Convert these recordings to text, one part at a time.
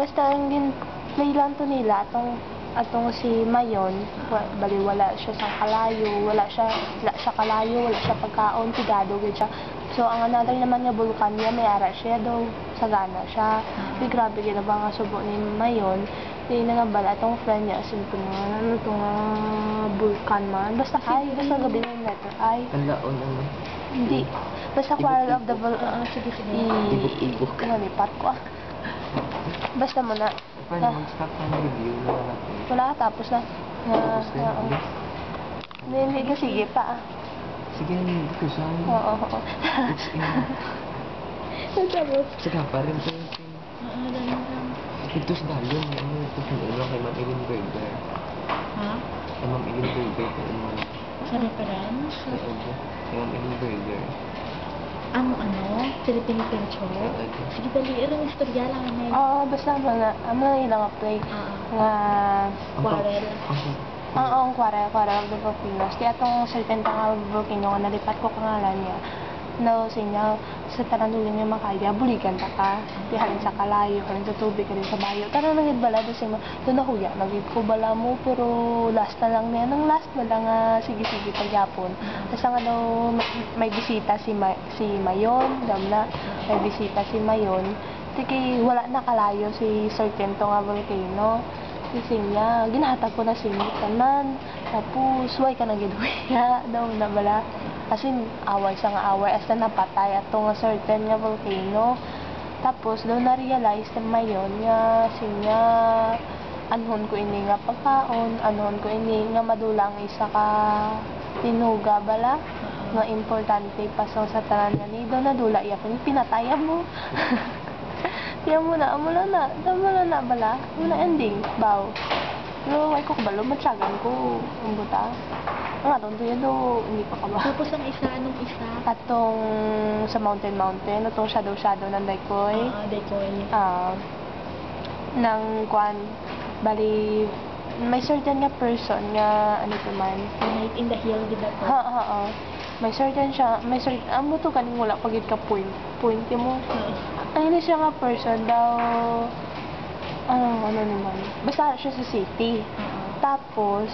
Basta ang play lang to nila, atong si Mayon, bali wala siya sa kalayo, wala siya kalayo, wala siya pagkaon, tigado, gid siya. So, ang another naman nga bulkan niya, may ara siya daw, sagana siya. Di grabe gina ba nga subo ni Mayon, di na nga bala atong friend niya, asin ko nga, ano itong bulkan man. Basta ay, basta gabi ng letter ay. Ang laon naman. Hindi. Basta quarrel of the vulcan, sige, nalipat ko ah. Basta mo na. Pwede mag-stop ng review na natin. Wala ka, tapos na. Tapos na. Hindi ka, sige pa. Sige, hindi ko siya. Oo. Tapos. Sige pa rin. Ito sa dalong. Ito sa dalong kay Ma'am Eileen Berger. Ha? Kay Ma'am Eileen Berger. Sa reference? Kay Ma'am Eileen Berger. Ang ano, Philippine culture. Sige, dali, ilang istorya lang naman. Oo, basta mga ilang apply. Nga... Quarrel. Oo, ang quarrel of the Filipinos. Kaya itong Serpentang Volcano, nalipat ko kangalan niya. Nausin niya, sa tarantulin niya makaya, buligan ta ka. Pihalin sa kalayo, halin sa tubig, halin sa bayo. Tara, nagibala doon siya. Doon na huya, nagikubala mo, pero last na lang niya. Nang last na lang, sige-sige, pagyapon. Tapos nga daw, may bisita si Mayon, damla. May bisita si Mayon. Sige, wala na kalayo si Serpento nga Volcano. Kasi niya, ginahatag ko na sinitanan. Tapos, huwag ka nagiduya daw na bala. Kasi away sa nga away, as na napatay at nga certain nga volcano. Tapos, daw na-realize na Mayon nga, sinya, anhon ko ini nga pagkaon, anhon ko ini nga madulang isa ka tinuga bala, nga importante pasong sa tanan nga ni, daw nadula iya ko, pinataya mo. Tiyan mo na, mula na bala, mula ending, baw. Pero, ay ko kabalo, matyagan ko, ang buta. Ang atong tuyo do, hindi pa kaba. Tapos ang isa, anong isa? Atong sa mountain, atong shadow ng Daikoy. Daikoy. Nang kwan, bali, may certain nga person nga, ano ito man. The Night in the Hills, di ba po? Oo. May certain siya, may certain, ang buto kaning wala pagit ka pointy mo. Ayun siya nga person daw, ano naman, basta siya sa city. Tapos,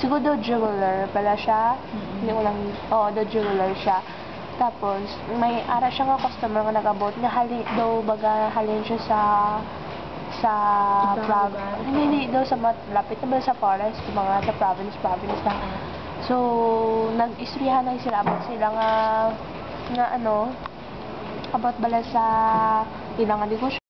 siguro the jeweler pala siya. Hindi ko lang, the jeweler siya. Tapos, may ara siya nga customer nga nag-abot. Nahali daw, baga halin siya sa province. Hindi daw sa malapit na ba sa forest, mga sa province na. So, nag-istoryahan na sila about sila nga, ano, about bala sa ilang negosyo.